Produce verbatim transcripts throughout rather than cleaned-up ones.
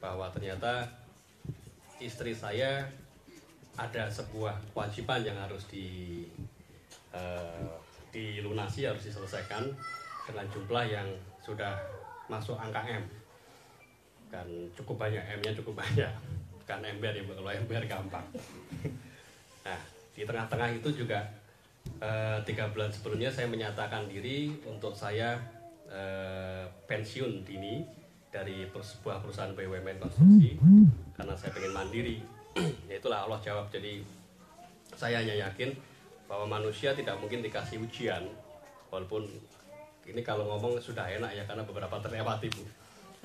bahwa ternyata istri saya ada sebuah kewajiban yang harus di, uh, dilunasi, harus diselesaikan dengan jumlah yang sudah masuk angka M. Dan cukup banyak, M-nya cukup banyak. Bukan ember ya, kalau ember gampang. Nah, di tengah-tengah itu juga uh, tiga bulan sebelumnya saya menyatakan diri untuk saya uh, pensiun dini dari sebuah perusahaan B U M N konstruksi karena saya pengen mandiri. Itulah Allah jawab. Jadi saya hanya yakin bahwa manusia tidak mungkin dikasih ujian, walaupun ini kalau ngomong sudah enak ya karena beberapa terlewati Bu.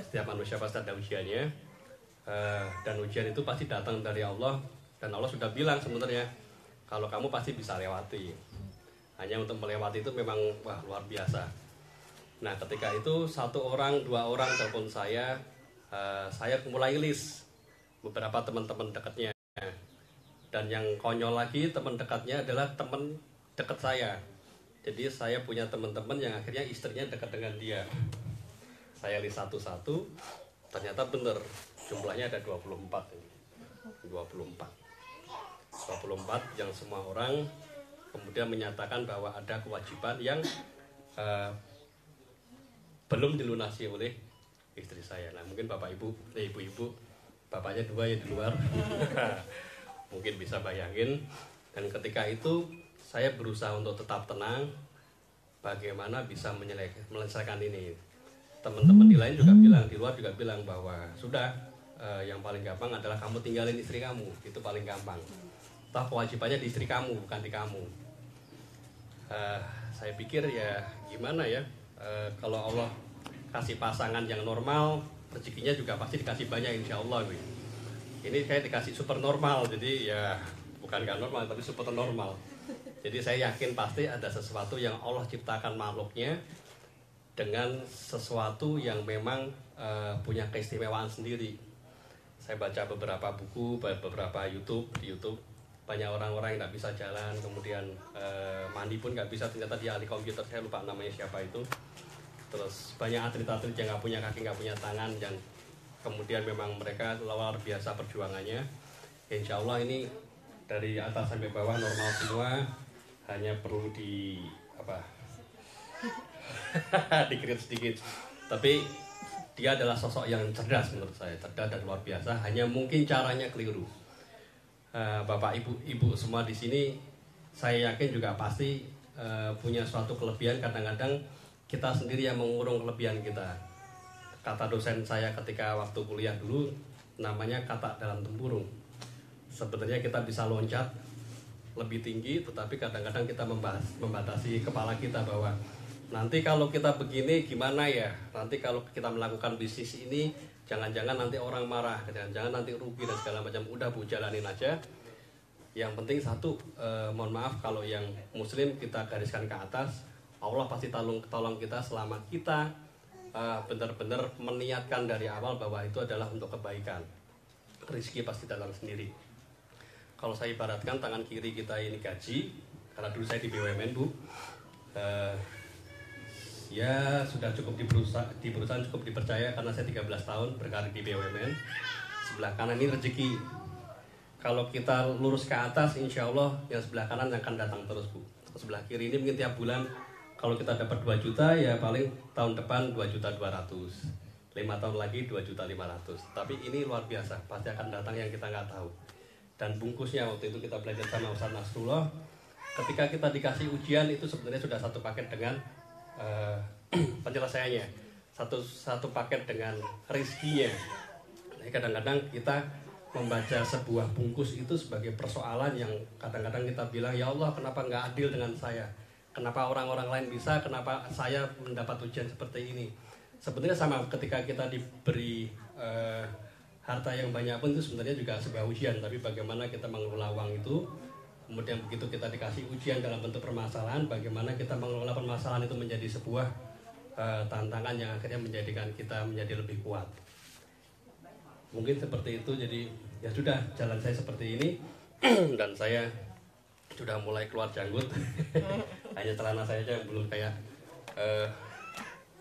Setiap manusia pasti ada ujiannya, uh, dan ujian itu pasti datang dari Allah, dan Allah sudah bilang sebenarnya kalau kamu pasti bisa lewati. Hanya untuk melewati itu memang wah luar biasa. Nah ketika itu satu orang, dua orang telepon saya, uh, saya mulai list beberapa teman-teman dekatnya. Dan yang konyol lagi teman dekatnya adalah teman dekat saya. Jadi saya punya teman-teman yang akhirnya istrinya dekat dengan dia. Saya list satu-satu, ternyata benar jumlahnya ada dua puluh empat ini. dua puluh empat yang semua orang kemudian menyatakan bahwa ada kewajiban yang uh, belum dilunasi oleh istri saya. Nah mungkin bapak ibu, eh, ibu-ibu, bapaknya dua ya di luar, mungkin bisa bayangin. Dan ketika itu saya berusaha untuk tetap tenang, bagaimana bisa menyelesaikan ini. Teman-teman di lain juga bilang, di luar juga bilang bahwa sudah, eh, yang paling gampang adalah kamu tinggalin istri kamu, itu paling gampang. Toh kewajibannya di istri kamu, bukan di kamu. Eh, saya pikir ya gimana ya. Uh, kalau Allah kasih pasangan yang normal, rezekinya juga pasti dikasih banyak insya Allah. Ini saya dikasih super normal, jadi ya bukan gak normal tapi super normal. Jadi saya yakin pasti ada sesuatu yang Allah ciptakan makhluknya dengan sesuatu yang memang uh, punya keistimewaan sendiri. Saya baca beberapa buku, beberapa YouTube, di YouTube banyak orang-orang yang nggak bisa jalan, kemudian eh, mandi pun nggak bisa, ternyata dia ahli komputer, saya lupa namanya siapa itu. Terus banyak atlet-atlet yang nggak punya kaki, nggak punya tangan, dan kemudian memang mereka luar biasa perjuangannya. Insya Allah ini dari atas sampai bawah normal semua, hanya perlu di apa dikrit sedikit. Tapi dia adalah sosok yang cerdas menurut saya, cerdas dan luar biasa, hanya mungkin caranya keliru. Bapak, ibu, ibu semua di sini, saya yakin juga pasti uh, punya suatu kelebihan. Kadang-kadang kita sendiri yang mengurung kelebihan kita. Kata dosen saya ketika waktu kuliah dulu, namanya kata dalam tempurung. Sebenarnya kita bisa loncat lebih tinggi, tetapi kadang-kadang kita membahas, membatasi kepala kita bahwa nanti kalau kita begini gimana ya, nanti kalau kita melakukan bisnis ini jangan-jangan nanti orang marah, jangan-jangan nanti rugi dan segala macam. Udah Bu, jalanin aja. Yang penting satu, eh, mohon maaf kalau yang muslim kita gariskan ke atas, Allah pasti tolong, tolong kita selama kita eh, benar-benar meniatkan dari awal bahwa itu adalah untuk kebaikan. Rizki pasti datang sendiri. Kalau saya ibaratkan tangan kiri kita ini gaji, karena dulu saya di B U M N Bu, eh, ya sudah cukup di perusahaan, di perusahaan cukup dipercaya karena saya tiga belas tahun berkarir di B U M N. Sebelah kanan ini rezeki. Kalau kita lurus ke atas, insya Allah yang sebelah kanan akan datang terus Bu. Sebelah kiri ini mungkin tiap bulan kalau kita dapat dua juta ya paling tahun depan dua juta dua ratus, lima tahun lagi dua juta lima ratus. Tapi ini luar biasa, pasti akan datang yang kita nggak tahu. Dan bungkusnya waktu itu kita belajar sama Ustaz Nasrullah, ketika kita dikasih ujian itu sebenarnya sudah satu paket dengan Uh, penyelesaiannya, satu satu paket dengan rizkinya. Jadi kadang-kadang kita membaca sebuah bungkus itu sebagai persoalan yang kadang-kadang kita bilang ya Allah kenapa nggak adil dengan saya, kenapa orang-orang lain bisa, kenapa saya mendapat ujian seperti ini. Sebenarnya sama ketika kita diberi uh, harta yang banyak pun itu sebenarnya juga sebuah ujian, tapi bagaimana kita mengelola uang itu. Kemudian begitu kita dikasih ujian dalam bentuk permasalahan, bagaimana kita mengelola permasalahan itu menjadi sebuah uh, tantangan yang akhirnya menjadikan kita menjadi lebih kuat. Mungkin seperti itu. Jadi ya sudah, jalan saya seperti ini. Dan saya sudah mulai keluar janggut. Hanya celana saya aja yang belum kayak uh,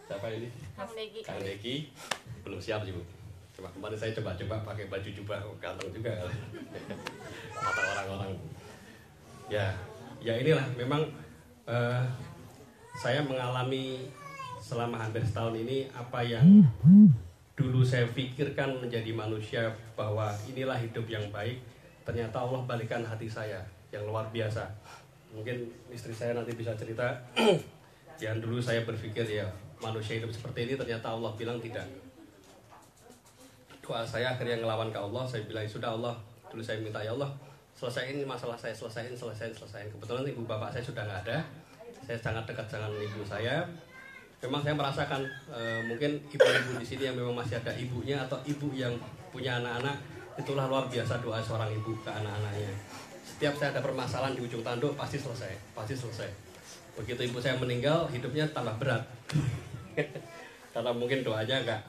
siapa ini? Handeki. Handeki. Belum siap sih Bu. Coba kemarin saya coba-coba pakai baju jubah, ganteng juga kata orang-orang. Ya, ya inilah memang uh, saya mengalami selama hampir setahun ini apa yang dulu saya pikirkan menjadi manusia bahwa inilah hidup yang baik. Ternyata Allah balikan hati saya yang luar biasa. Mungkin istri saya nanti bisa cerita. Yang dulu saya berpikir ya manusia hidup seperti ini, ternyata Allah bilang tidak. Doa saya akhirnya ngelawan ke Allah. Saya bilang sudah Allah, dulu saya minta ya Allah selesaiin masalah saya, selesaiin, selesaiin, selesaiin. Kebetulan ibu bapak saya sudah nggak ada. Saya sangat dekat dengan ibu saya. Memang saya merasakan e, mungkin ibu-ibu di sini yang memang masih ada ibunya atau ibu yang punya anak-anak, itulah luar biasa doa seorang ibu ke anak-anaknya. Setiap saya ada permasalahan di ujung tanduk pasti selesai, pasti selesai. Begitu ibu saya meninggal hidupnya tambah berat. Karena mungkin doanya nggak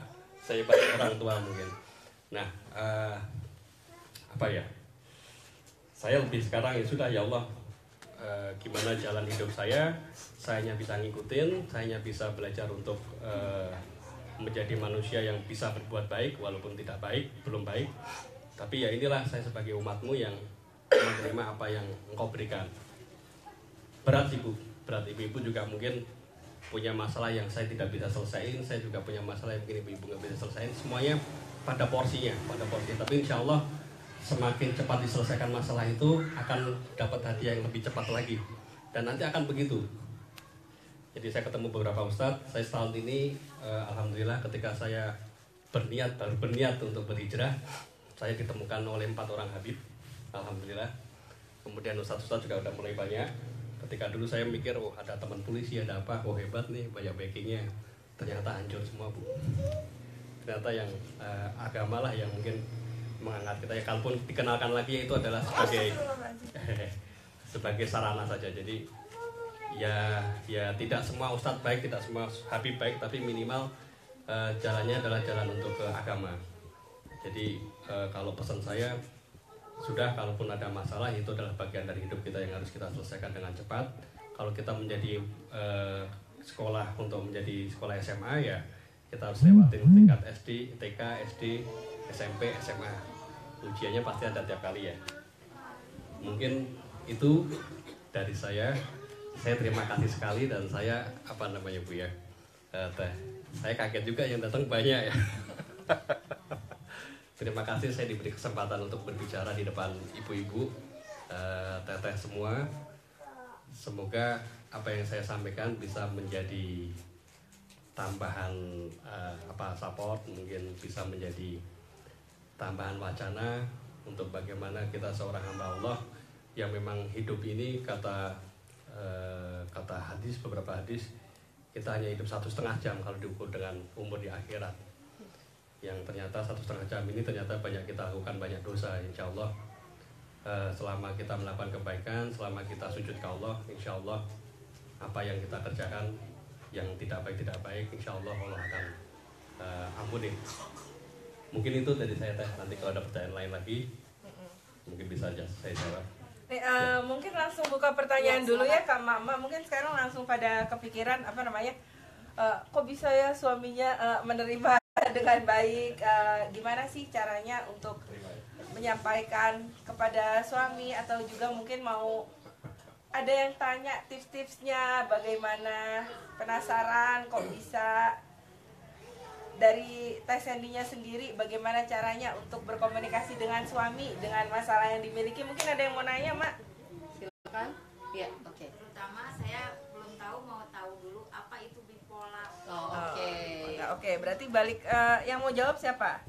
sehebat orang tua mungkin. Nah, uh, apa ya, saya lebih sekarang ya sudah ya Allah, uh, gimana jalan hidup saya, saya hanya bisa ngikutin, saya hanya bisa belajar untuk uh, menjadi manusia yang bisa berbuat baik, walaupun tidak baik, belum baik. Tapi ya inilah saya sebagai umatmu yang menerima apa yang engkau berikan. Berat ibu, berat ibu-ibu juga mungkin punya masalah yang saya tidak bisa selesaiin, saya juga punya masalah yang mungkin ibu-ibu nggak bisa selesaiin, semuanya pada porsinya, pada porsinya. Tapi insya Allah semakin cepat diselesaikan masalah itu akan dapat hadiah yang lebih cepat lagi. Dan nanti akan begitu. Jadi saya ketemu beberapa ustadz. Saya setahun ini, eh, alhamdulillah ketika saya berniat, baru berniat untuk berhijrah, saya ditemukan oleh empat orang Habib. Alhamdulillah. Kemudian ustadz-ustadz juga udah mulai banyak. Ketika dulu saya mikir, oh ada teman polisi, ada apa, oh hebat nih, banyak backingnya. Ternyata hancur semua bu. Ternyata yang uh, agamalah yang mungkin mengangkat kita ya, kalaupun dikenalkan lagi itu adalah sebagai sebagai sarana saja. Jadi ya ya tidak semua ustadz baik, tidak semua habib baik, tapi minimal uh, jalannya adalah jalan untuk ke agama. Jadi uh, kalau pesan saya sudah, kalaupun ada masalah itu adalah bagian dari hidup kita yang harus kita selesaikan dengan cepat. Kalau kita menjadi uh, sekolah untuk menjadi sekolah S M A ya kita harus lewatin tingkat S D, T K, S D, S M P, S M A. Ujiannya pasti ada tiap kali ya. Mungkin itu dari saya. Saya terima kasih sekali dan saya apa namanya bu ya. Uh, saya kaget juga yang datang banyak ya. Terima kasih saya diberi kesempatan untuk berbicara di depan ibu-ibu, uh, teteh semua. Semoga apa yang saya sampaikan bisa menjadi tambahan uh, apa support, mungkin bisa menjadi tambahan wacana untuk bagaimana kita seorang hamba Allah yang memang hidup ini kata uh, kata hadis, beberapa hadis kita hanya hidup satu setengah jam kalau diukur dengan umur di akhirat, yang ternyata satu setengah jam ini ternyata banyak kita lakukan banyak dosa. Insya Allah uh, selama kita melakukan kebaikan, selama kita sujud ke Allah, insya Allah apa yang kita kerjakan yang tidak baik-tidak baik, insya Allah Allah akan uh, ampunin. Mungkin itu dari saya teh, nanti kalau ada pertanyaan lain lagi, mungkin bisa aja saya jawab. Nih, uh, ya. Mungkin langsung buka pertanyaan ya, dulu ya Kak Mama, mungkin sekarang langsung pada kepikiran, apa namanya, uh, kok bisa ya suaminya uh, menerima dengan baik, uh, gimana sih caranya untuk menyampaikan kepada suami, atau juga mungkin mau ada yang tanya tips-tipsnya bagaimana, penasaran kok bisa dari Teh Sandy-nya sendiri bagaimana caranya untuk berkomunikasi dengan suami dengan masalah yang dimiliki. Mungkin ada yang mau nanya Mak, silakan ya. Oke, okay. Pertama saya belum tahu, mau tahu dulu apa itu bipolar. Oh, oke okay. Oke okay, berarti balik uh, yang mau jawab siapa?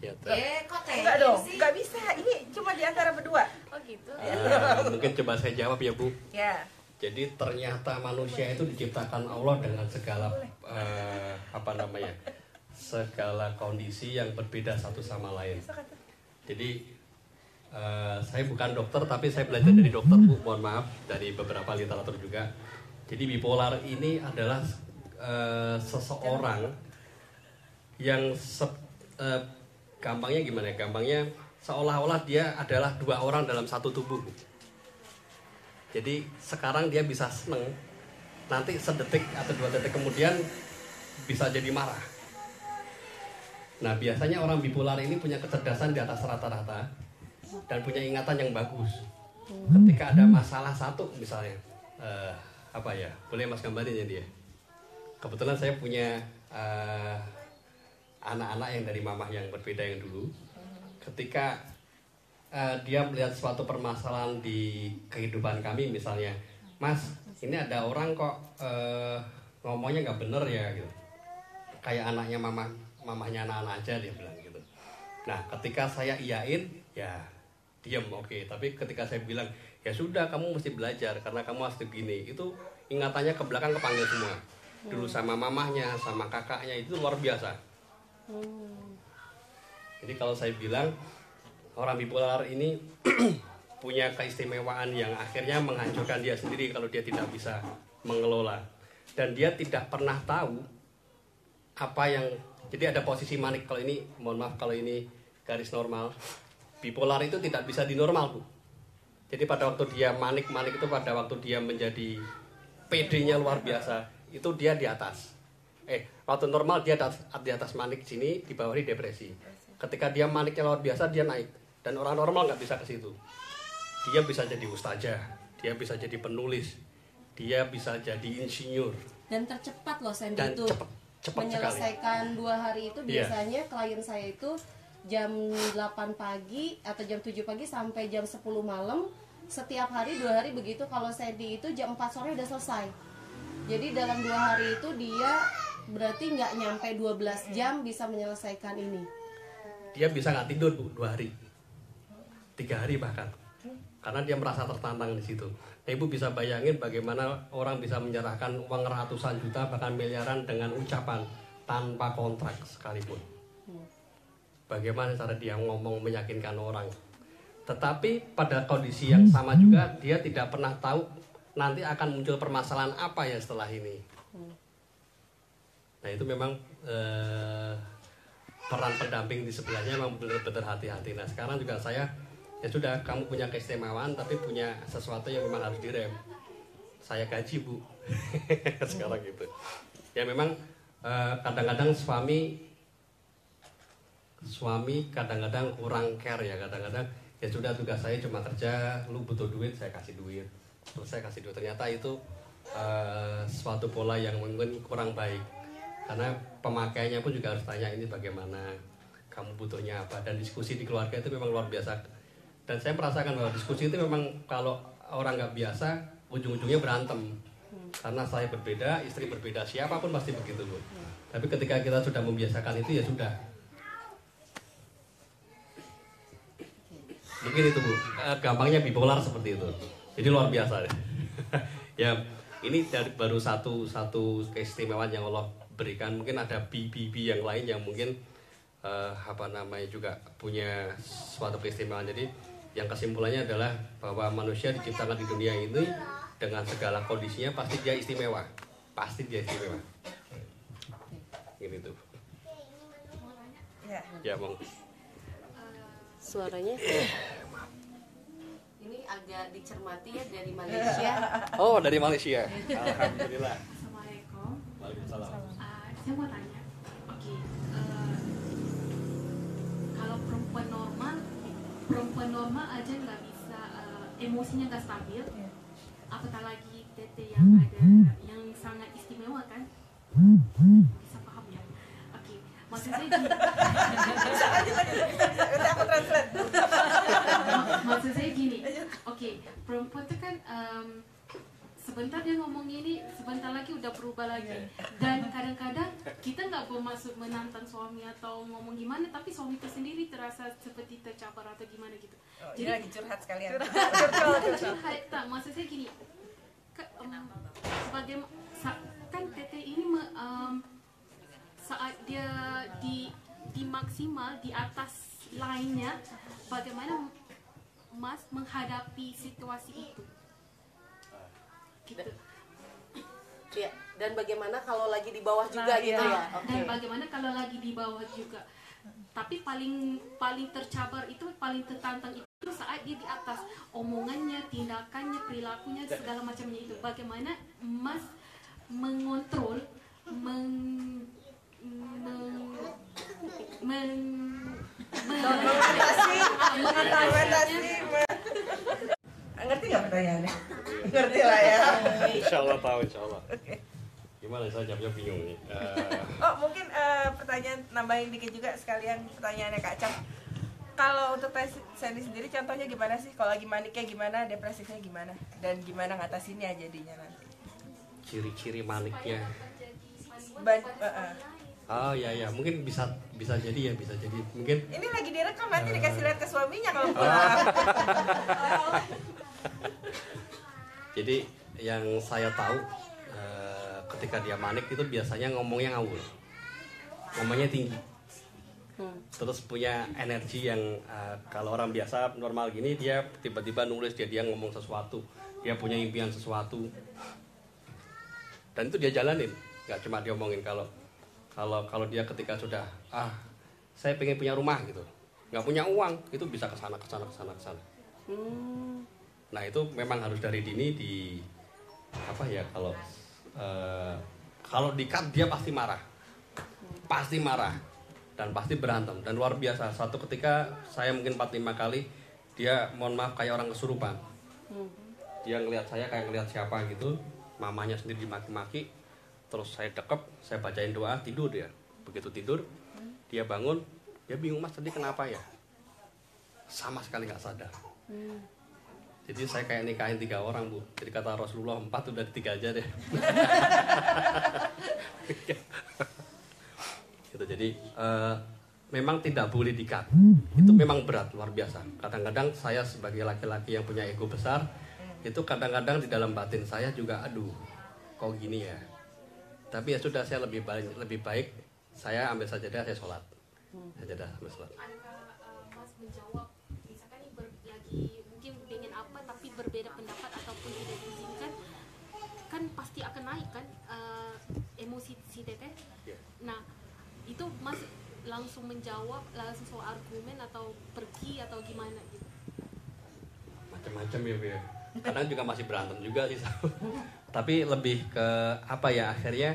Ya, eh, kok enggak dong, sih? Enggak bisa, ini cuma di antara berdua. Oh gitu. Uh, mungkin coba saya jawab ya Bu. Ya. Jadi ternyata manusia itu diciptakan Allah dengan segala uh, apa namanya, segala kondisi yang berbeda satu sama lain. Jadi uh, saya bukan dokter, tapi saya belajar dari dokter Bu. Mohon maaf, dari beberapa literatur juga. Jadi bipolar ini adalah uh, seseorang yang se uh, gampangnya gimana ya? Gampangnya seolah-olah dia adalah dua orang dalam satu tubuh. Jadi sekarang dia bisa seneng, nanti sedetik atau dua detik kemudian bisa jadi marah. Nah, biasanya orang bipolar ini punya kecerdasan di atas rata-rata dan punya ingatan yang bagus. Ketika ada masalah satu misalnya, uh, apa ya, boleh mas gambarin ya dia? Kebetulan saya punya uh, anak-anak yang dari mamah yang berbeda yang dulu. Ketika uh, dia melihat suatu permasalahan di kehidupan kami misalnya, mas, ini ada orang kok uh, ngomongnya nggak bener ya gitu. Kayak anaknya mamah. Mamahnya anak-anak aja dia bilang gitu. Nah, ketika saya iyain, ya diam, oke. Okay. Tapi ketika saya bilang, ya sudah, kamu mesti belajar karena kamu harus begini. Itu ingatannya ke belakang kepanggil semua. Dulu sama mamahnya, sama kakaknya, itu luar biasa. Jadi kalau saya bilang orang bipolar ini punya keistimewaan yang akhirnya menghancurkan dia sendiri kalau dia tidak bisa mengelola. Dan dia tidak pernah tahu apa yang. Jadi ada posisi manik, kalau ini, mohon maaf kalau ini garis normal. Bipolar itu tidak bisa dinormal, Bu. Jadi pada waktu dia manik-manik itu pada waktu dia menjadi P D-nya luar biasa, itu dia di atas. Eh, waktu normal dia di atas manik sini, di bawah di depresi. Ketika dia maniknya luar biasa, dia naik. Dan orang normal nggak bisa ke situ. Dia bisa jadi ustazah, dia bisa jadi penulis, dia bisa jadi insinyur. Dan tercepat loh, Sandy itu. Dan cepat. Cepat menyelesaikan sekali. Dua hari itu biasanya yeah. Klien saya itu jam delapan pagi atau jam tujuh pagi sampai jam sepuluh malam setiap hari, dua hari begitu. Kalau Sandy itu jam empat sore udah selesai. Jadi dalam dua hari itu dia berarti nggak nyampe dua belas jam bisa menyelesaikan ini. Dia bisa nggak tidur Bu, dua hari, tiga hari bahkan, karena dia merasa tertantang di situ. Nah, Ibu bisa bayangin bagaimana orang bisa menyerahkan uang ratusan juta bahkan miliaran dengan ucapan tanpa kontrak sekalipun. Bagaimana cara dia ngomong meyakinkan orang. Tetapi pada kondisi yang sama juga dia tidak pernah tahu nanti akan muncul permasalahan apa ya setelah ini. Nah, itu memang eh, peran pendamping di sebelahnya memang benar-benar hati-hati. Nah, sekarang juga saya, ya sudah, kamu punya keistimewaan tapi punya sesuatu yang memang harus direm. Saya gaji Bu. Sekarang gitu. Ya memang kadang-kadang eh, suami suami kadang-kadang kurang care ya, kadang-kadang ya sudah tugas saya cuma kerja, lu butuh duit saya kasih duit. Terus saya kasih duit. Ternyata itu eh, suatu pola yang mungkin kurang baik. Karena pemakaiannya pun juga harus tanya ini bagaimana, kamu butuhnya apa, dan diskusi di keluarga itu memang luar biasa. Dan saya merasakan bahwa diskusi itu memang kalau orang nggak biasa, ujung-ujungnya berantem. Karena saya berbeda, istri berbeda, siapapun pasti begitu loh. Tapi ketika kita sudah membiasakan itu, ya sudah. Mungkin itu Bu, gampangnya bipolar seperti itu. Jadi luar biasa. Ya, ini dari baru satu satu keistimewaan yang Allah berikan. Mungkin ada bibi-bibi yang lain yang mungkin uh, apa namanya juga punya suatu keistimewaan. Jadi yang kesimpulannya adalah bahwa manusia diciptakan di dunia ini dengan segala kondisinya pasti dia istimewa. Pasti dia istimewa. Gini tuh. Ya, Bang. Suaranya ini agak dicermati ya, dari Malaysia. Oh, dari Malaysia. Alhamdulillah. Assalamualaikum. Waalaikumsalam. Uh, saya mau tanya. Oke. Okay. Uh, kalau perempuan normal perempuan normal aja nggak bisa, uh, emosinya nggak stabil, apatah lagi tete yang ada yang sangat istimewa kan, bisa paham ya? Oke, maksudnya maksud saya gini, oke, perempuan itu kan um, sebentar dia ngomong ini, sebentar lagi udah berubah lagi. Dan kadang-kadang kita nggak bermaksud menantang suami atau ngomong gimana, tapi suami itu sendiri terasa seperti tercapar atau gimana gitu. Oh, jadi lagi curhat sekalian. Curhat, tak, maksud saya gini. Ke, um, sebagai kan Tete ini um, saat dia di di maksimal di atas lainnya, bagaimana Mas menghadapi situasi itu? Gitu. Ya, dan bagaimana kalau lagi di bawah juga nah, gitu ya, ya? Okay. Dan bagaimana kalau lagi di bawah juga, tapi paling paling tercabar itu, paling tertantang itu saat dia di atas, omongannya, tindakannya, perilakunya, segala macamnya itu. Bagaimana Mas mengontrol, meng, meng, Mengatasi. Ngerti nggak pertanyaannya? Ngerti lah ya. Insya Allah tahu, insya Allah. Gimana saya jawabnya bingung nih. Uh... Oh mungkin uh, pertanyaan nambahin dikit juga sekalian pertanyaannya Kak Cang. Kalau untuk Sandy sendiri contohnya gimana sih? Kalau lagi maniknya gimana, depresinya gimana, dan gimana ngatasinnya jadinya nanti? Ciri-ciri maniknya. But, uh, uh. Oh ya ya, mungkin bisa bisa jadi ya, bisa jadi mungkin. Ini lagi direkam nanti uh, dikasih lihat ke suaminya kalau pulang. Oh. Jadi yang saya tahu uh, ketika dia manik itu biasanya ngomongnya ngawur, ngomongnya tinggi, hmm. terus punya energi yang uh, kalau orang biasa normal gini dia tiba-tiba nulis, dia dia ngomong sesuatu, dia punya impian sesuatu, dan itu dia jalanin, nggak cuma dia omongin. Kalau Kalau kalau dia ketika sudah ah saya pengen punya rumah gitu, nggak punya uang, itu bisa kesana kesana kesana kesana. Hmm. Nah itu memang harus dari dini di apa ya, kalau uh, kalau dikat dia pasti marah, pasti marah dan pasti berantem dan luar biasa. Satu ketika saya mungkin empat lima kali dia mohon maaf kayak orang kesurupan. Hmm. Dia ngelihat saya kayak ngelihat siapa gitu, mamanya sendiri dimaki-maki. Terus saya dekep, saya bacain doa, tidur dia. Begitu tidur, dia bangun, dia bingung, mas tadi kenapa ya? Sama sekali nggak sadar. Hmm. Jadi saya kayak nikahin tiga orang bu. Jadi kata Rasulullah empat, udah tiga aja deh. Gitu, jadi uh, memang tidak boleh dikat. Itu memang berat, luar biasa. Kadang-kadang saya sebagai laki-laki yang punya ego besar, itu kadang-kadang di dalam batin saya juga, aduh, kok gini ya? Tapi ya sudah, saya lebih baik, lebih baik saya ambil sajadah, saya sholat. Hmm. Sajadah, ambil sholat. Ketika Mas menjawab, misalkan ini ber, lagi mungkin pengen apa tapi berbeda pendapat ataupun tidak diizinkan, kan pasti akan naik kan uh, emosi si teteh. Yeah. Nah, itu Mas langsung menjawab, langsung soal argumen atau pergi atau gimana gitu? Macam-macam ya, ya. Kadang juga masih berantem juga sih. Tapi lebih ke apa ya, akhirnya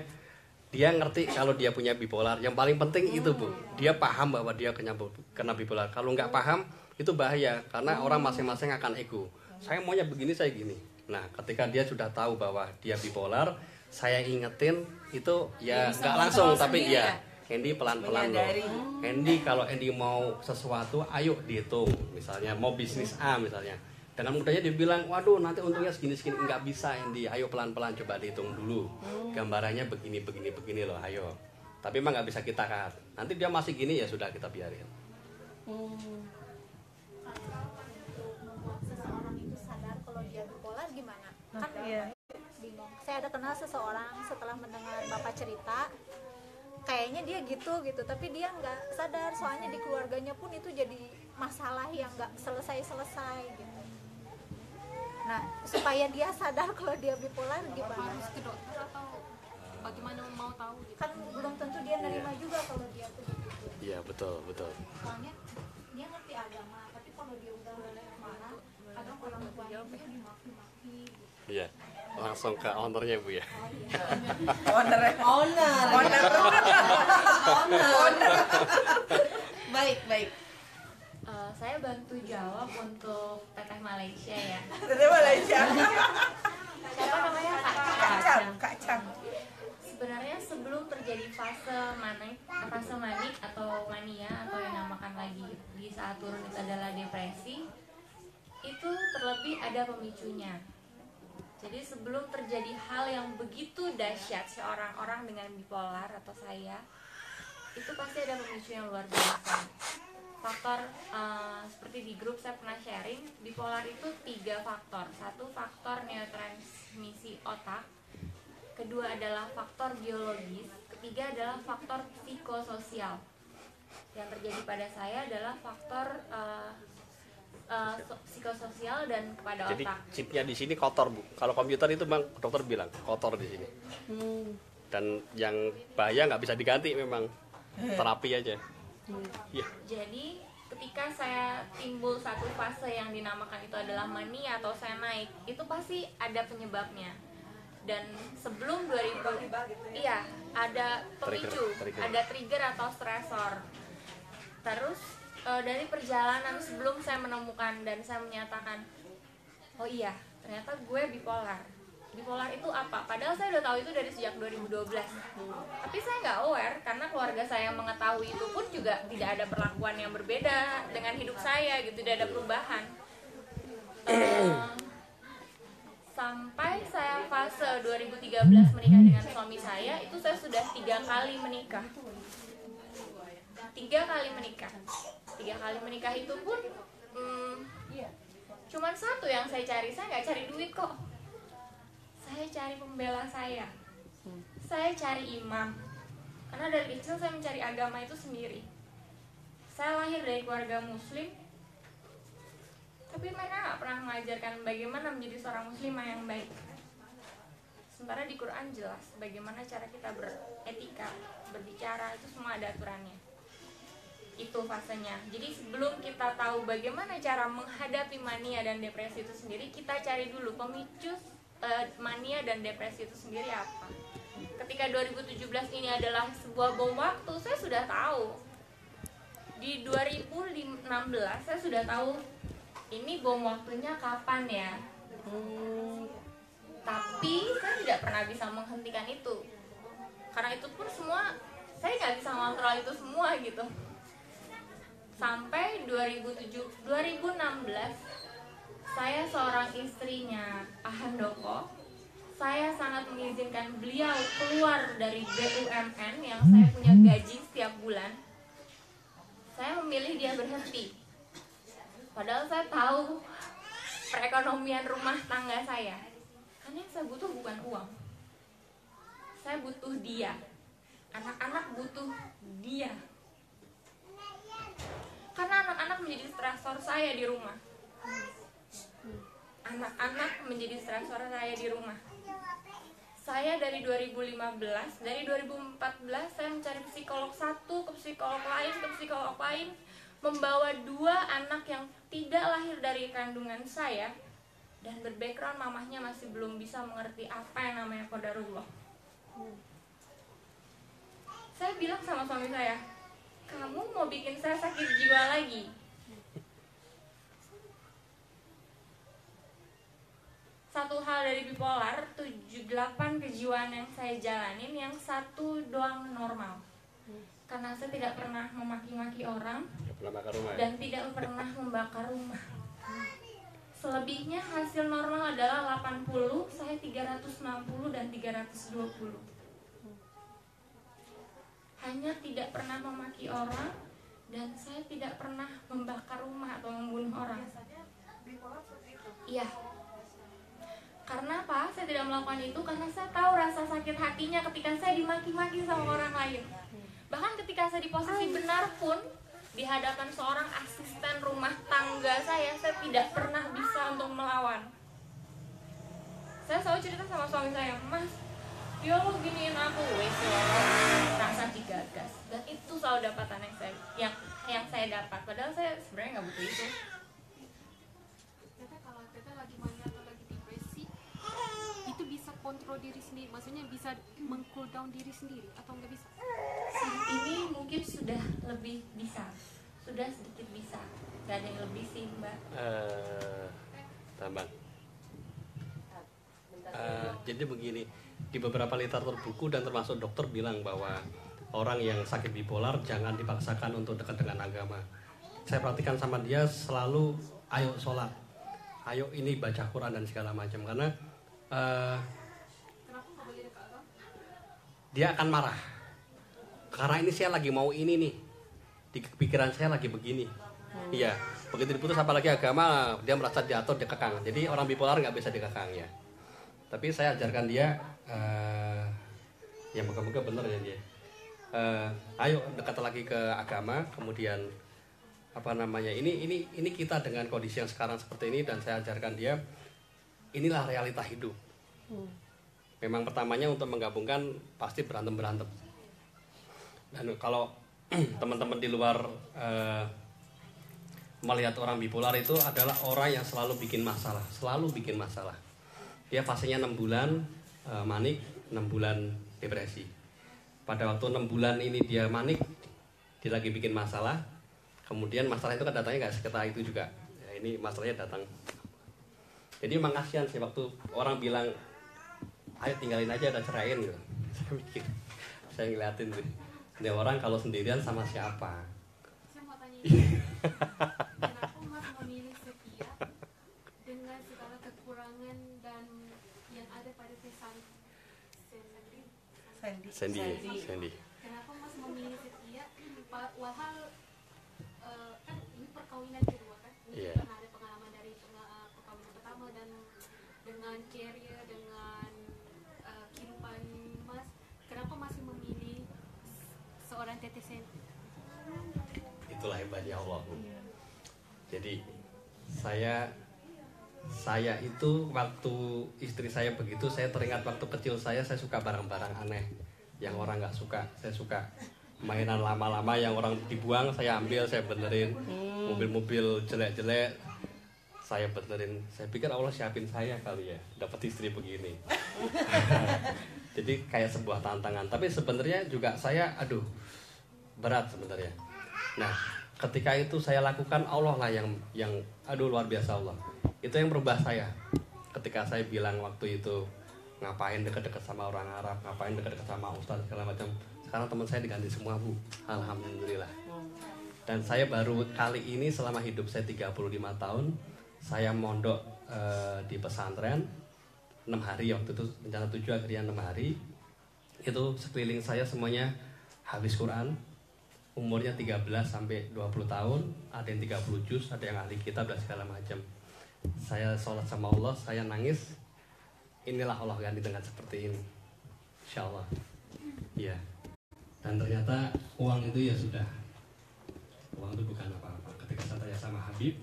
dia ngerti kalau dia punya bipolar. Yang paling penting itu bu, dia paham bahwa dia kena, kena bipolar. Kalau nggak paham itu bahaya, karena orang masing-masing akan ego. Saya maunya begini, saya gini. Nah ketika dia sudah tahu bahwa dia bipolar, saya ingetin itu ya nggak langsung, tapi ya Andy pelan-pelan loh. Andy kalau Andy mau sesuatu, ayo dihitung. Misalnya mau bisnis A misalnya, dengan mudahnya dia bilang, waduh nanti untungnya segini-segini. Nggak bisa Andy, ayo pelan-pelan, coba dihitung dulu. Gambarannya begini, begini, begini loh, ayo. Tapi emang nggak bisa kita kan. Nanti dia masih gini, ya sudah kita biarin. Hmm. Untuk membuat seseorang itu sadar kalau dia bipolar gimana? Kan iya. Bingung. Saya ada kenal seseorang setelah mendengar Bapak cerita, kayaknya dia gitu gitu, tapi dia nggak sadar. Soalnya di keluarganya pun itu jadi masalah yang nggak selesai-selesai gitu. Nah, supaya dia sadar kalau dia bipolar gimana? Harus ke dokter atau bagaimana mau tahu gitu? Kan belum tentu dia nerima yeah. juga kalau dia tuh gitu. Iya, yeah, betul, betul. Soalnya dia ngerti agama, tapi kalau dia udah kemana, kadang orang tuanya itu dimaki-maki gitu. Iya, yeah. Langsung ke ownernya bu ya? Oh, iya. Owner, owner, owner, owner. Baik, baik. Uh, saya bantu jawab untuk teteh Malaysia ya. Teteh Malaysia. Siapa namanya? Kak Cang. Kak Cang. Sebenarnya sebelum terjadi fase manik, fase manik atau mania atau yang namakan lagi di saat turun itu adalah depresi, itu terlebih ada pemicunya. Jadi sebelum terjadi hal yang begitu dahsyat seorang orang dengan bipolar atau saya, itu pasti ada pemicu yang luar biasa. Faktor uh, seperti di grup saya pernah sharing, bipolar itu tiga faktor. Satu faktor neurotransmisi otak, kedua adalah faktor biologis, ketiga adalah faktor psikososial. Yang terjadi pada saya adalah faktor uh, uh, psikososial dan kepada jadi, otak. Jadi chipnya di sini kotor bu. Kalau komputer itu bang dokter bilang kotor di sini. Hmm. Dan yang bahaya nggak bisa diganti memang, terapi aja. Hmm. Yeah. Jadi ketika saya timbul satu fase yang dinamakan itu adalah mania atau saya naik, itu pasti ada penyebabnya. dan sebelum dua ribu iya ada pemicu, ada trigger atau stresor. Terus uh, dari perjalanan sebelum saya menemukan dan saya menyatakan, oh iya ternyata gue bipolar. Bipolar itu apa? Padahal saya udah tahu itu dari sejak dua ribu dua belas. Tapi saya nggak aware karena keluarga saya yang mengetahui itu pun juga tidak ada perlakuan yang berbeda dengan hidup saya gitu, tidak ada perubahan. Uh, sampai saya fase dua ribu tiga belas menikah dengan suami saya, itu saya sudah tiga kali menikah. Tiga kali menikah. Tiga kali menikah itu pun hmm, cuman satu yang saya cari, saya nggak cari duit kok. Saya cari pembela saya, saya cari imam, karena dari kecil saya mencari agama itu sendiri. Saya lahir dari keluarga muslim, tapi mereka gak pernah mengajarkan bagaimana menjadi seorang muslimah yang baik. Sementara di Quran jelas bagaimana cara kita beretika, berbicara, itu semua ada aturannya. Itu fasenya. Jadi sebelum kita tahu bagaimana cara menghadapi mania dan depresi itu sendiri, kita cari dulu pemicu mania dan depresi itu sendiri apa. Ketika dua ribu tujuh belas ini adalah sebuah bom waktu, saya sudah tahu. Di dua ribu enam belas saya sudah tahu ini bom waktunya kapan ya. Hmm, tapi saya tidak pernah bisa menghentikan itu. Karena itu pun semua saya nggak bisa mengontrol itu semua gitu. Sampai dua ribu tujuh, dua ribu enam belas saya seorang istrinya Ahandoko. Saya sangat mengizinkan beliau keluar dari B U M N yang saya punya gaji setiap bulan. Saya memilih dia berhenti. Padahal saya tahu perekonomian rumah tangga saya. Karena yang saya butuh bukan uang. Saya butuh dia. Anak-anak butuh dia. Karena anak-anak menjadi stresor saya di rumah. Anak-anak menjadi stresor saya di rumah. Saya dari dua ribu lima belas, dari dua ribu empat belas saya mencari psikolog satu, ke psikolog lain, ke psikolog lain, membawa dua anak yang tidak lahir dari kandungan saya dan berbackground mamahnya masih belum bisa mengerti apa yang namanya qadarullah. Saya bilang sama suami saya, kamu mau bikin saya sakit jiwa lagi? Satu hal dari bipolar, tujuh delapan kejiwaan yang saya jalanin, yang satu doang normal. Karena saya tidak pernah memaki-maki orang, dan tidak pernah membakar rumah. Selebihnya hasil normal adalah delapan puluh, saya tiga ratus enam puluh dan tiga ratus dua puluh. Hanya tidak pernah memaki orang, dan saya tidak pernah membakar rumah atau membunuh orang. Iya. Karena apa? Saya tidak melakukan itu karena saya tahu rasa sakit hatinya ketika saya dimaki-maki sama orang lain. Bahkan ketika saya di posisi benar pun, di hadapan seorang asisten rumah tangga saya, saya tidak pernah bisa untuk melawan. Saya selalu cerita sama suami saya, Mas, yo lo giniin aku, wes yo, rasa digagas. Dan itu selalu dapatan yang saya, yang, yang saya dapat. Padahal saya sebenarnya nggak butuh itu. Kontrol diri sendiri, maksudnya bisa meng-cool down diri sendiri atau nggak bisa? Ini mungkin sudah lebih bisa, sudah sedikit bisa, nggak ada yang lebih sih mbak. Uh, tambah. Uh, jadi begini, di beberapa literatur buku dan termasuk dokter bilang bahwa orang yang sakit bipolar jangan dipaksakan untuk dekat dengan agama. Saya perhatikan sama dia selalu ayo sholat, ayo ini baca Quran dan segala macam karena uh, dia akan marah karena ini saya lagi mau ini nih, di pikiran saya lagi begini. Iya, hmm. Begitu diputus apalagi agama, dia merasa diatur, dikekang. Jadi orang bipolar nggak bisa dikekang ya. Tapi saya ajarkan dia, uh, ya moga-moga bener ya dia. Uh, ayo dekat lagi ke agama, kemudian apa namanya ini ini ini kita dengan kondisi yang sekarang seperti ini dan saya ajarkan dia, inilah realita hidup. Hmm. Memang pertamanya untuk menggabungkan pasti berantem-berantem. Dan kalau teman-teman di luar eh, melihat orang bipolar itu adalah orang yang selalu bikin masalah. Selalu bikin masalah. Dia fasenya enam bulan, uh, manik, enam bulan depresi. Pada waktu enam bulan ini dia manik, dia lagi bikin masalah. Kemudian masalah itu kan datangnya nggak seketar itu juga. Ya, ini masalahnya datang. Jadi memang kasihan sih waktu orang bilang, ayo tinggalin aja dan cerain gitu. Saya mikir, saya ngeliatin tuh. Dia orang kalau sendirian sama siapa? Saya mau tanya ini. Kenapa Mas memilih setia dengan segala kekurangan dan yang ada pada pesan Sandy? Sandy. Sandy. Kenapa Mas memilih setia? Wahal uh, kan ini perkawinan kedua kan? Ini yeah. Kan ada pengalaman dari uh, perkawinan pertama dan dengan career dengan uh, kehidupan Mas. Kenapa masih memilih seorang tetesan? Itulah hebatnya Allah. Jadi saya saya itu waktu istri saya begitu, saya teringat waktu kecil saya saya suka barang-barang aneh yang orang nggak suka. Saya suka mainan lama-lama yang orang dibuang, saya ambil, saya benerin. Mobil-mobil jelek-jelek saya benerin. Saya pikir Allah siapin saya kali ya dapat istri begini. Jadi kayak sebuah tantangan, tapi sebenarnya juga saya aduh berat sebenarnya. Nah, ketika itu saya lakukan, Allah lah yang yang aduh luar biasa Allah. Itu yang berubah saya. Ketika saya bilang waktu itu ngapain deket-deket sama orang Arab, ngapain deket-deket sama ustaz segala macam. Sekarang teman saya diganti semua, Bu. Alhamdulillah. Dan saya baru kali ini selama hidup saya tiga puluh lima tahun, saya mondok eh, di pesantren enam hari, waktu itu rencana tujuh akhirnya enam hari. Itu sekeliling saya semuanya habis Quran. Umurnya tiga belas sampai dua puluh tahun. Ada yang tiga puluh juz, ada yang ahli kitab dan segala macam. Saya sholat sama Allah, saya nangis. Inilah Allah ganti dengan seperti ini, insya Allah ya. Dan ternyata uang itu ya sudah. Uang itu bukan apa-apa. Ketika saya tanya sama Habib,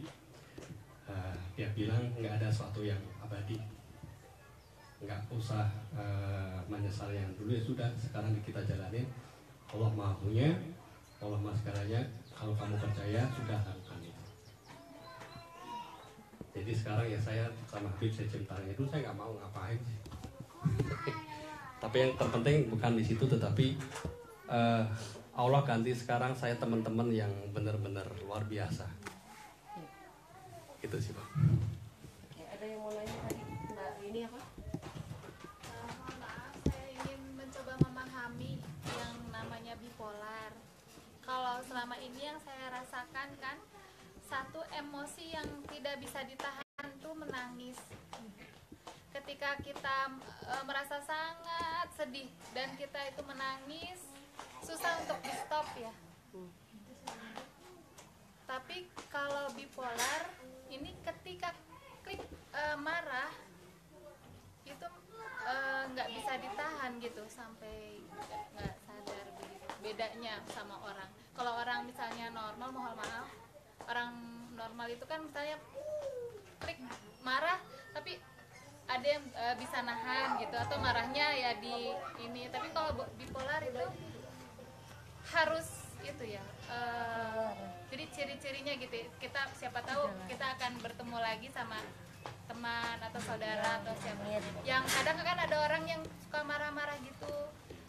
uh, dia bilang nggak ada sesuatu yang abadi, nggak usah uh, menyesal yang dulu, ya sudah sekarang kita jalanin. Allah mahunya, Allah maskaranya. Kalau kamu percaya sudah lakukan itu. Jadi sekarang ya saya sama Habib saya ceritanya itu saya nggak mau ngapain. Tapi yang terpenting bukan di situ, tetapi uh, Allah ganti sekarang saya teman-teman yang benar-benar luar biasa. Itu sih Pak. Oke, ada yang mau nanya tadi Mbak ini apa? Bipolar. Kalau selama ini yang saya rasakan kan satu emosi yang tidak bisa ditahan tuh menangis. Ketika kita e, merasa sangat sedih dan kita itu menangis, susah untuk di stop ya. Tapi kalau bipolar ini ketika klik e, marah itu nggak e, bisa ditahan gitu sampai nggak sadar. Bedanya sama orang, kalau orang misalnya normal, mohon maaf, orang normal itu kan misalnya klik marah tapi ada yang e, bisa nahan gitu, atau marahnya ya di ini. Tapi kalau bipolar itu harus itu ya e, jadi ciri-cirinya gitu. Kita siapa tahu kita akan bertemu lagi sama teman atau saudara atau siapa yang kadang kan ada orang yang suka marah-marah gitu.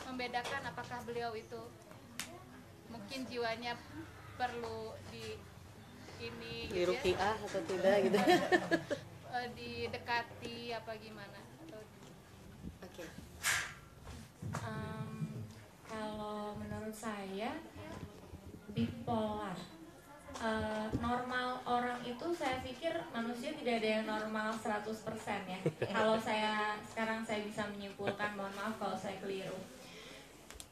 Membedakan apakah beliau itu mungkin jiwanya perlu di ini di ruqyah atau tidak gitu, didekati apa gimana. Oke, um, kalau menurut saya bipolar uh, normal orang itu saya pikir manusia tidak ada yang normal seratus persen ya. Kalau saya sekarang saya bisa menyimpulkan, mohon maaf kalau saya keliru.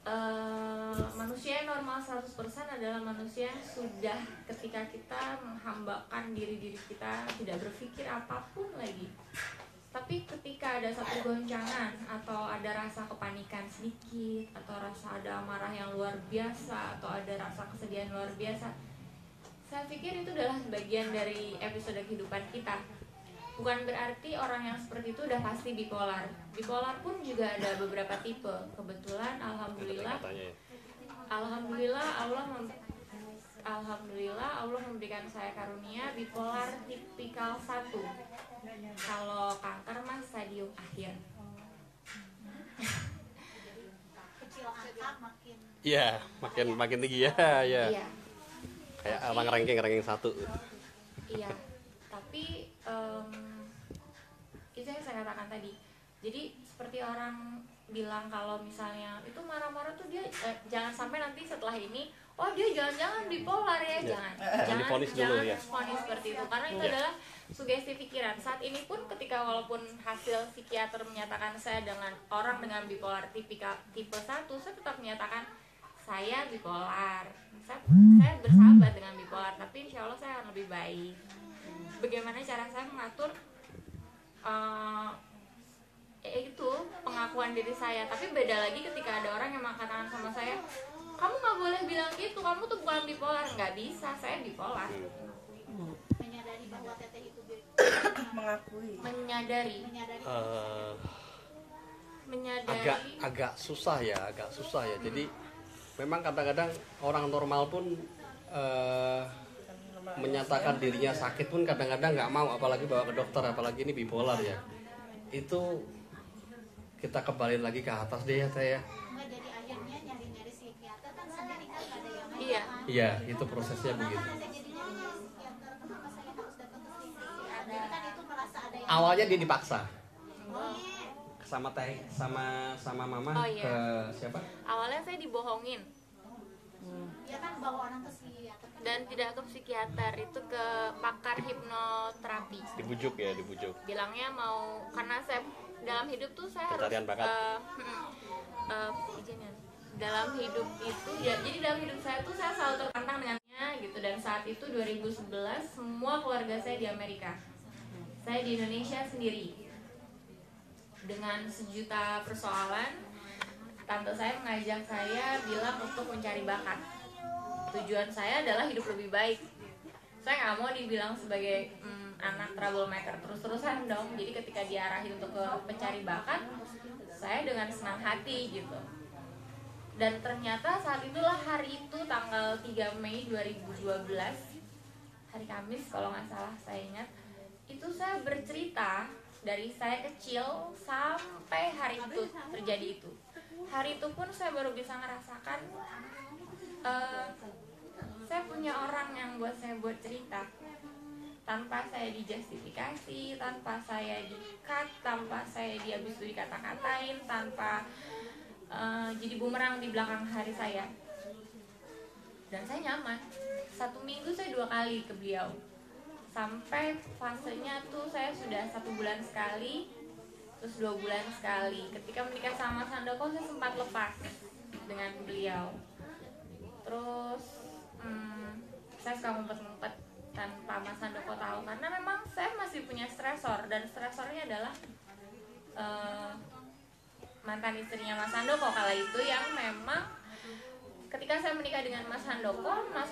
Uh, manusia yang normal seratus persen adalah manusia yang sudah ketika kita menghambakan diri-diri kita tidak berpikir apapun lagi. Tapi ketika ada satu goncangan atau ada rasa kepanikan sedikit, atau rasa ada marah yang luar biasa, atau ada rasa kesedihan luar biasa, saya pikir itu adalah bagian dari episode kehidupan kita. Bukan berarti orang yang seperti itu udah pasti bipolar. Bipolar pun juga ada beberapa tipe. Kebetulan, alhamdulillah, alhamdulillah Allah, alhamdulillah Allah memberikan saya karunia bipolar tipikal satu. Kalau kanker mas stadium akhir. makin ya makin ya. makin tinggi ya ya, ya. Kayak tapi, abang ranking ranking satu. Iya, tapi um, itu yang saya katakan tadi. Jadi seperti orang bilang kalau misalnya itu marah-marah tuh dia eh, jangan sampai nanti setelah ini oh dia jangan-jangan bipolar ya, ya. jangan eh, jangan diponis jangan dulu, ya. Ponis seperti itu karena itu ya. adalah sugesti pikiran. Saat ini pun ketika walaupun hasil psikiater menyatakan saya dengan orang dengan bipolar tipika, tipe satu, saya tetap menyatakan saya bipolar. Saya, saya bersahabat dengan bipolar, tapi insya Allah saya akan lebih baik. Bagaimana cara saya mengatur uh, itu pengakuan diri saya. Tapi beda lagi ketika ada orang yang mengatakan sama saya, kamu nggak boleh bilang gitu, kamu tuh bukan bipolar. Nggak bisa, saya bipolar. Menyadari bahwa teteh itu mengakui menyadari menyadari uh, menyadari agak agak susah ya agak susah ya hmm. Jadi memang kadang-kadang orang normal pun uh, menyatakan dirinya sakit pun kadang-kadang nggak mau, apalagi bawa ke dokter, apalagi ini bipolar ya. Itu kita kembali lagi ke atas deh ya saya. Nggak, jadi akhirnya nyari-nyari psikiater kan sendiri kan ada yang main. Iya. Iya, itu prosesnya begitu. Awalnya dia dipaksa sama teh sama sama mama oh, iya. ke siapa? Awalnya saya dibohongin. Dia hmm. kan bawa orang ke psikiater kan? Dan tidak ke psikiater, itu ke pakar hipnoterapi. Dibujuk ya, dibujuk. Bilangnya mau karena saya dalam hidup tuh saya pencarian harus uh, uh, izinnya. Dalam hidup itu ya, jadi dalam hidup saya tuh saya selalu tertantang dengannya gitu, dan saat itu dua ribu sebelas semua keluarga saya di Amerika. Saya di Indonesia sendiri. Dengan sejuta persoalan, tante saya mengajak saya bilang untuk mencari bakat. Tujuan saya adalah hidup lebih baik. Saya nggak mau dibilang sebagai mm, anak troublemaker terus-terusan dong. Jadi ketika diarahin untuk ke pencari bakat, saya dengan senang hati gitu. Dan ternyata saat itulah hari itu tanggal tiga Mei dua ribu dua belas, hari Kamis kalau nggak salah saya ingat. Itu saya bercerita dari saya kecil sampai hari itu terjadi itu. Hari itu pun saya baru bisa ngerasakan uh, saya punya orang yang buat saya buat cerita tanpa saya dijustifikasi, tanpa saya dikat, tanpa saya dihabis itu dikata-katain, tanpa uh, jadi bumerang di belakang hari saya. Dan saya nyaman. Satu minggu saya dua kali ke beliau. Sampai fasenya tuh saya sudah satu bulan sekali, terus dua bulan sekali. Ketika menikah sama Handoko saya sempat lepas dengan beliau. Terus hmm, saya suka ngumpet-ngumpet tanpa Mas Handoko tahu, karena memang saya masih punya stresor, dan stresornya adalah uh, mantan istrinya Mas Handoko kala itu, yang memang ketika saya menikah dengan Mas Handoko, Mas